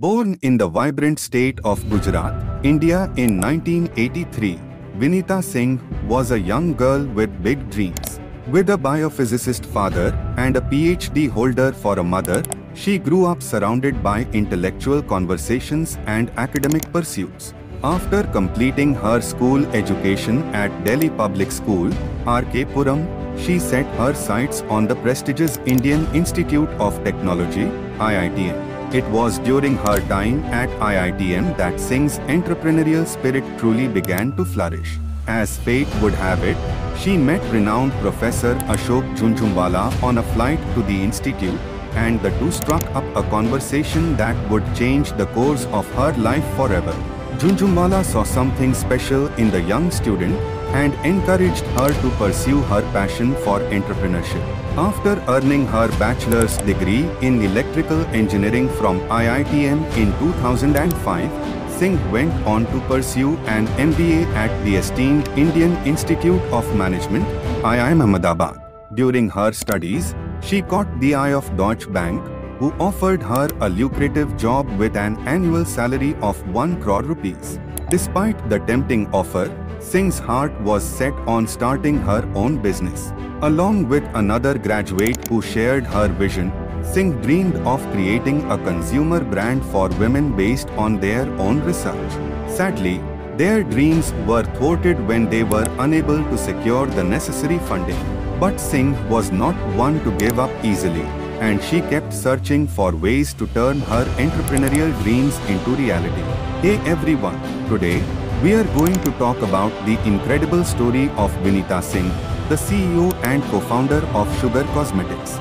Born in the vibrant state of Gujarat, India in 1983, Vineeta Singh was a young girl with big dreams. With a biophysicist father and a PhD holder for a mother, she grew up surrounded by intellectual conversations and academic pursuits. After completing her school education at Delhi Public School, R.K. Puram, she set her sights on the prestigious Indian Institute of Technology, IITM. It was during her time at IITM that Singh's entrepreneurial spirit truly began to flourish. As fate would have it, she met renowned Professor Ashok Jhunjhunwala on a flight to the institute, and the two struck up a conversation that would change the course of her life forever. Jhunjhunwala saw something special in the young student and encouraged her to pursue her passion for entrepreneurship. After earning her bachelor's degree in electrical engineering from IITM in 2005, Singh went on to pursue an MBA at the esteemed Indian Institute of Management, IIM Ahmedabad. During her studies, she caught the eye of Deutsche Bank, who offered her a lucrative job with an annual salary of 1 crore rupees. Despite the tempting offer, Singh's heart was set on starting her own business. Along with another graduate who shared her vision, Singh dreamed of creating a consumer brand for women based on their own research. Sadly, their dreams were thwarted when they were unable to secure the necessary funding. But Singh was not one to give up easily, and she kept searching for ways to turn her entrepreneurial dreams into reality. Hey everyone, today we are going to talk about the incredible story of Vineeta Singh, the CEO and co-founder of Sugar Cosmetics.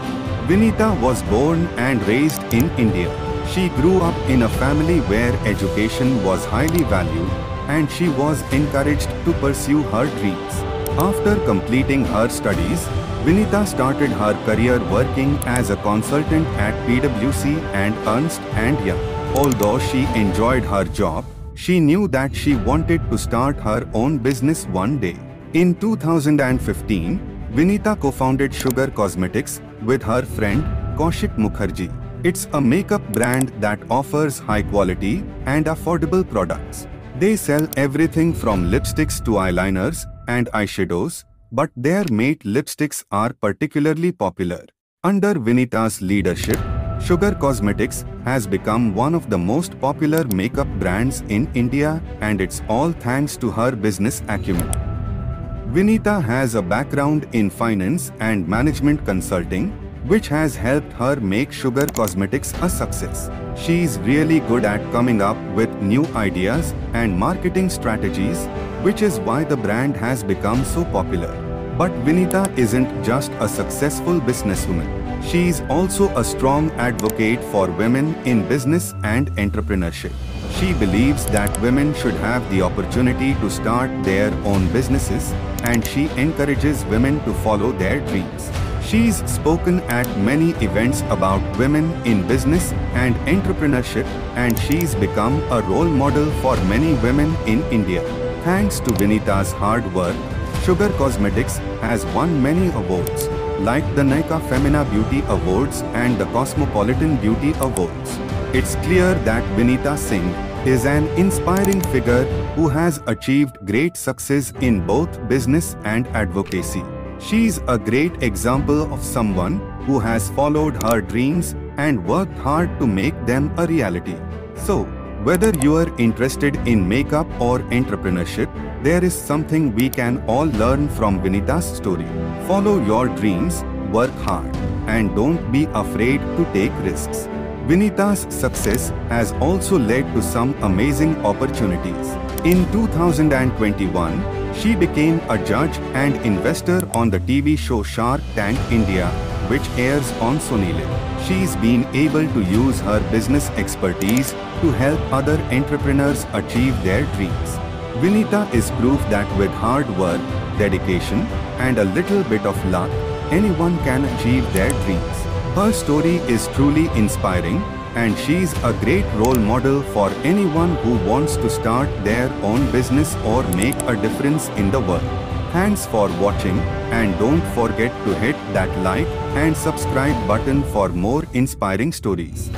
Vineeta was born and raised in India. She grew up in a family where education was highly valued, and she was encouraged to pursue her dreams. After completing her studies, Vineeta started her career working as a consultant at PwC and Ernst & Young. Although she enjoyed her job, she knew that she wanted to start her own business one day. In 2015, Vineeta co-founded Sugar Cosmetics with her friend Kaushik Mukherjee. It's a makeup brand that offers high-quality and affordable products. They sell everything from lipsticks to eyeliners and eyeshadows, but their matte lipsticks are particularly popular. Under Vineeta's leadership, Sugar Cosmetics has become one of the most popular makeup brands in India, and it's all thanks to her business acumen. Vineeta has a background in finance and management consulting, which has helped her make Sugar Cosmetics a success. She's really good at coming up with new ideas and marketing strategies, which is why the brand has become so popular. But Vineeta isn't just a successful businesswoman. She's also a strong advocate for women in business and entrepreneurship. She believes that women should have the opportunity to start their own businesses, and she encourages women to follow their dreams. She's spoken at many events about women in business and entrepreneurship, and she's become a role model for many women in India. Thanks to Vineeta's hard work, Sugar Cosmetics has won many awards, like the Naika Femina Beauty Awards and the Cosmopolitan Beauty Awards. It's clear that Vineeta Singh is an inspiring figure who has achieved great success in both business and advocacy. She's a great example of someone who has followed her dreams and worked hard to make them a reality. So, whether you are interested in makeup or entrepreneurship, there is something we can all learn from Vineeta's story. Follow your dreams, work hard, and don't be afraid to take risks. Vineeta's success has also led to some amazing opportunities. In 2021, she became a judge and investor on the TV show Shark Tank India, which airs on Sony Live. She's been able to use her business expertise to help other entrepreneurs achieve their dreams. Vineeta is proof that with hard work, dedication, and a little bit of luck, anyone can achieve their dreams. Her story is truly inspiring, and she's a great role model for anyone who wants to start their own business or make a difference in the world. Thanks for watching, and don't forget to hit that like and subscribe button for more inspiring stories.